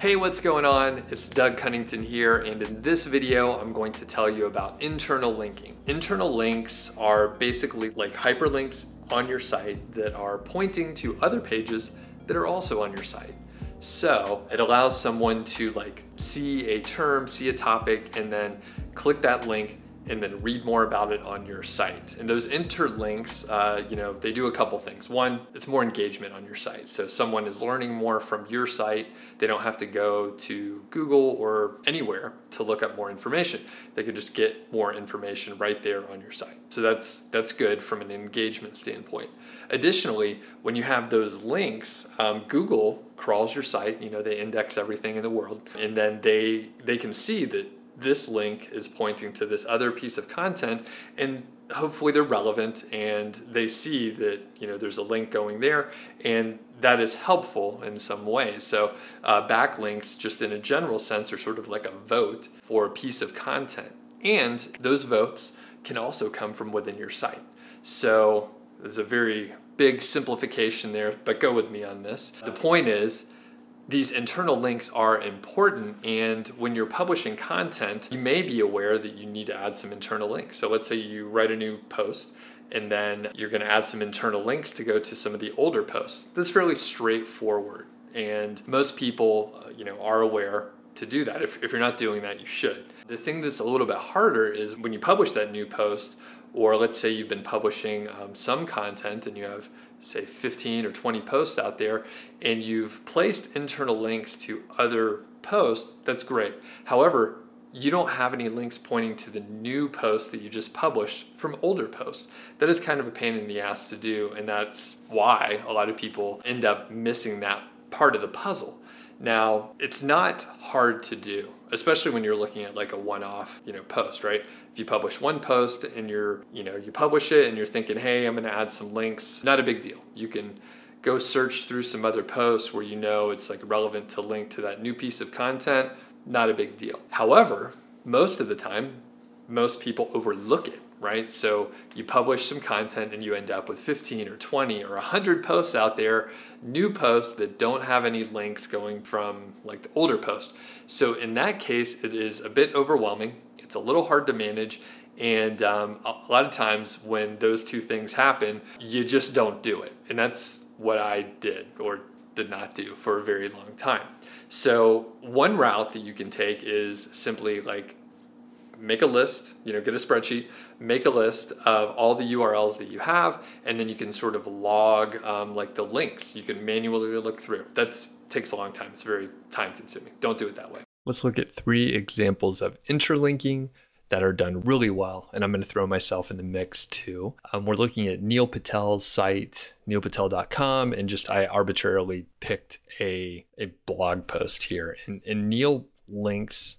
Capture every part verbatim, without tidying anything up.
Hey, what's going on? It's Doug Cunnington here, and in this video, I'm going to tell you about internal linking. Internal links are basically like hyperlinks on your site that are pointing to other pages that are also on your site. So it allows someone to like see a term, see a topic, and then click that link and then read more about it on your site. And those interlinks, uh, you know, they do a couple things. One, it's more engagement on your site. So someone is learning more from your site. They don't have to go to Google or anywhere to look up more information. They can just get more information right there on your site. So that's, that's good from an engagement standpoint. Additionally, when you have those links, um, Google crawls your site, you know, they index everything in the world, and then they, they can see that this link is pointing to this other piece of content, and hopefully they're relevant and they see that, you know, there's a link going there, and that is helpful in some way. So uh, backlinks just in a general sense are sort of like a vote for a piece of content, and those votes can also come from within your site. So there's a very big simplification there, but go with me on this. The point is, these internal links are important, and when you're publishing content, you may be aware that you need to add some internal links. So let's say you write a new post, and then you're gonna add some internal links to go to some of the older posts. This is fairly straightforward, and most people, you know, are aware to do that. If, if you're not doing that, you should. The thing that's a little bit harder is when you publish that new post, or let's say you've been publishing um, some content and you have, say, fifteen or twenty posts out there, and you've placed internal links to other posts, that's great. However, you don't have any links pointing to the new posts that you just published from older posts. That is kind of a pain in the ass to do, and that's why a lot of people end up missing that part of the puzzle. Now, it's not hard to do, especially when you're looking at like a one-off, you know, post, right? If you publish one post and you're, you know, you publish it and you're thinking, hey, I'm gonna add some links, not a big deal. You can go search through some other posts where you know it's like relevant to link to that new piece of content, not a big deal. However, most of the time, most people overlook it, right? So you publish some content and you end up with fifteen or twenty or a hundred posts out there, new posts that don't have any links going from like the older post. So in that case, it is a bit overwhelming. It's a little hard to manage. And um, a lot of times when those two things happen, you just don't do it. And that's what I did or did not do for a very long time. So one route that you can take is simply like, make a list, you know, get a spreadsheet, make a list of all the U R Ls that you have, and then you can sort of log um, like the links. You can manually look through. That takes a long time. It's very time consuming. Don't do it that way. Let's look at three examples of interlinking that are done really well, and I'm going to throw myself in the mix too. Um, we're looking at Neil Patel's site, neil patel dot com, and just I arbitrarily picked a, a blog post here, and, and Neil links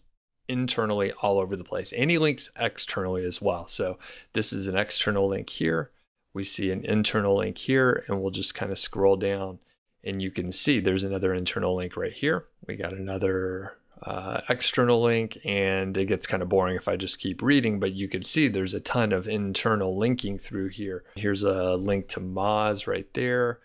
internally all over the place, and he links externally as well. So this is an external link here. We see an internal link here, and we'll just kind of scroll down, and you can see there's another internal link right here. We got another uh, external link, and it gets kind of boring if I just keep reading, but you can see there's a ton of internal linking through here. Here's a link to Moz right there.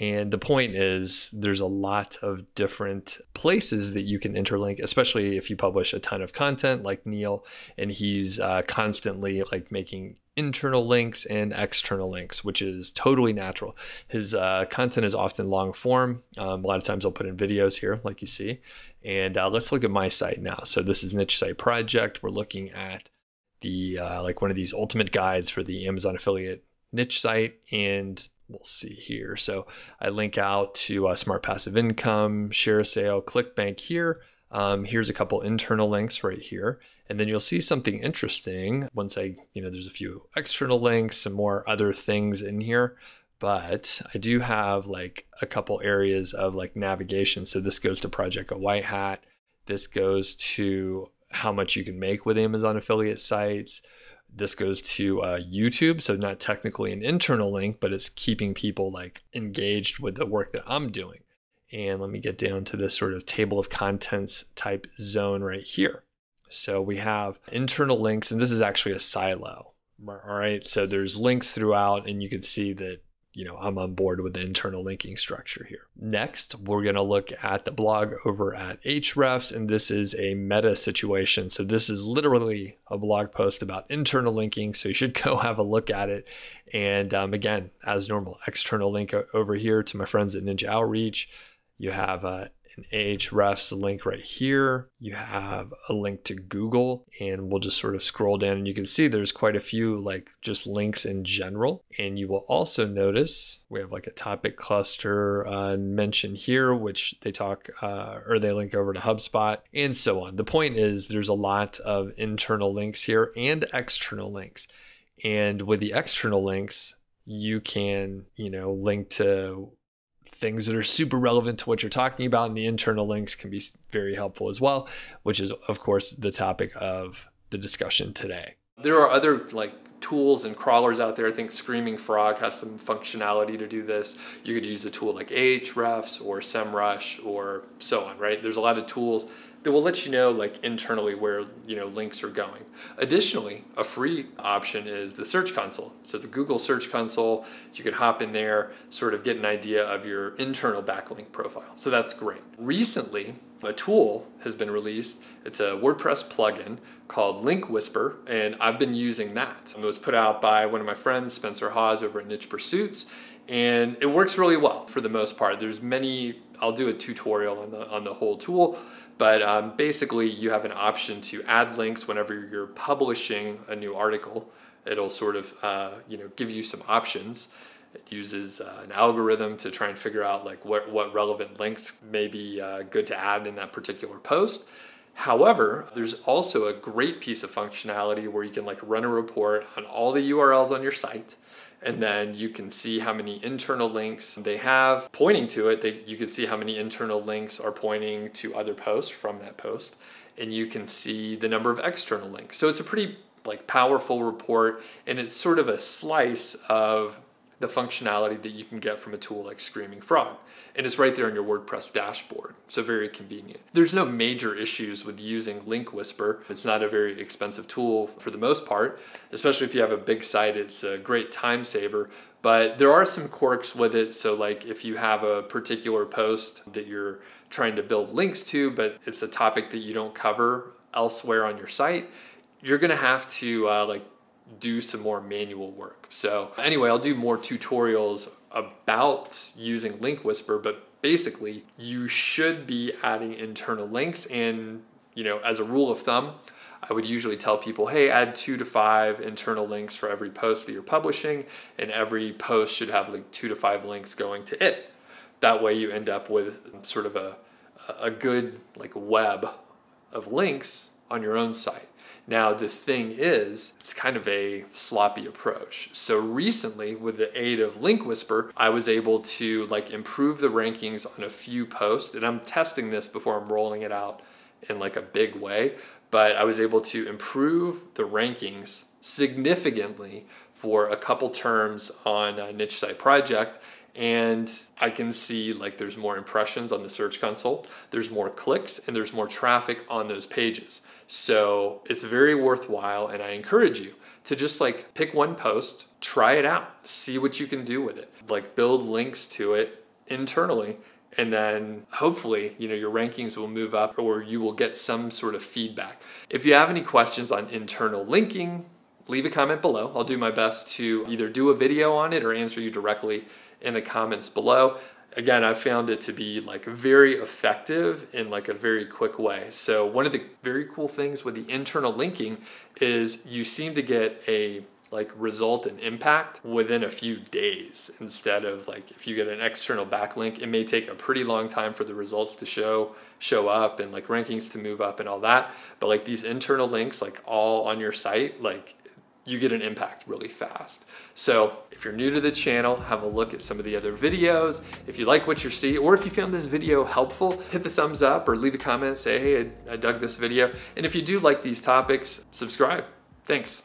And the point is, there's a lot of different places that you can interlink, especially if you publish a ton of content like Neil, and he's uh, constantly like making internal links and external links, which is totally natural. His uh, content is often long form. Um, a lot of times I'll put in videos here, like you see. And uh, let's look at my site now. So this is Niche Site Project. We're looking at the uh, like one of these ultimate guides for the Amazon affiliate niche site, and we'll see here. So I link out to uh, Smart Passive Income, ShareASale, ClickBank here. Um, here's a couple internal links right here. And then you'll see something interesting once I, you know, there's a few external links, some more other things in here. But I do have like a couple areas of like navigation. So this goes to Project a White Hat. This goes to how much you can make with Amazon affiliate sites. This goes to uh, YouTube, so not technically an internal link, but it's keeping people like engaged with the work that I'm doing. And let me get down to this sort of table of contents type zone right here. So we have internal links, and this is actually a silo. All right, so there's links throughout, and you can see that you know, I'm on board with the internal linking structure here. Next, we're going to look at the blog over at Ahrefs, and this is a meta situation. So this is literally a blog post about internal linking. So you should go have a look at it. And um, again, as normal, external link over here to my friends at Ninja Outreach. You have uh, an Ahrefs link right here. You have a link to Google, and we'll just sort of scroll down and you can see there's quite a few like just links in general. And you will also notice we have like a topic cluster uh, mentioned here, which they talk uh, or they link over to HubSpot and so on. The point is there's a lot of internal links here and external links. And with the external links, you can, you know, link to things that are super relevant to what you're talking about, and the internal links can be very helpful as well, which is of course the topic of the discussion today. There are other like tools and crawlers out there. I think Screaming Frog has some functionality to do this. You could use a tool like Ahrefs or SEMrush or so on, right? There's a lot of tools that will let you know like internally where, you know, links are going. Additionally, a free option is the Search Console. So the Google Search Console, you could hop in there, sort of get an idea of your internal backlink profile. So that's great. Recently, a tool has been released. It's a WordPress plugin called Link Whisper, and I've been using that. It was put out by one of my friends, Spencer Haws, over at Niche Pursuits, and it works really well for the most part. There's many, I'll do a tutorial on the, on the whole tool, but um, basically you have an option to add links whenever you're publishing a new article. It'll sort of uh, you know, give you some options. It uses uh, an algorithm to try and figure out like what, what relevant links may be uh, good to add in that particular post. However, there's also a great piece of functionality where you can like run a report on all the U R Ls on your site, and then you can see how many internal links they have pointing to it. They, you can see how many internal links are pointing to other posts from that post, and you can see the number of external links. So it's a pretty like powerful report, and it's sort of a slice of the functionality that you can get from a tool like Screaming Frog. And it's right there in your WordPress dashboard, so very convenient. There's no major issues with using Link Whisper. It's not a very expensive tool for the most part, especially if you have a big site. It's a great time saver, but there are some quirks with it. So like if you have a particular post that you're trying to build links to, but it's a topic that you don't cover elsewhere on your site, you're gonna have to uh, like do some more manual work. So anyway, I'll do more tutorials about using Link Whisper, but basically you should be adding internal links. And, you know, as a rule of thumb, I would usually tell people, hey, add two to five internal links for every post that you're publishing, and every post should have like two to five links going to it. That way you end up with sort of a, a good like web of links on your own site. Now, the thing is, it's kind of a sloppy approach. So recently, with the aid of Link Whisper, I was able to like improve the rankings on a few posts, and I'm testing this before I'm rolling it out in like a big way, but I was able to improve the rankings significantly for a couple terms on a niche site project. And I can see like there's more impressions on the Search Console, there's more clicks, and there's more traffic on those pages. So it's very worthwhile, and I encourage you to just like pick one post, try it out, see what you can do with it, like build links to it internally, and then hopefully, you know, your rankings will move up or you will get some sort of feedback. If you have any questions on internal linking, leave a comment below. I'll do my best to either do a video on it or answer you directly in the comments below. Again, I found it to be like very effective in like a very quick way. So one of the very cool things with the internal linking is you seem to get a like result and impact within a few days, instead of like if you get an external backlink, it may take a pretty long time for the results to show show up and like rankings to move up and all that. But like these internal links, like all on your site, like you get an impact really fast. So if you're new to the channel, have a look at some of the other videos. If you like what you see, or if you found this video helpful, hit the thumbs up or leave a comment, say, hey, I, I dug this video. And if you do like these topics, subscribe. Thanks.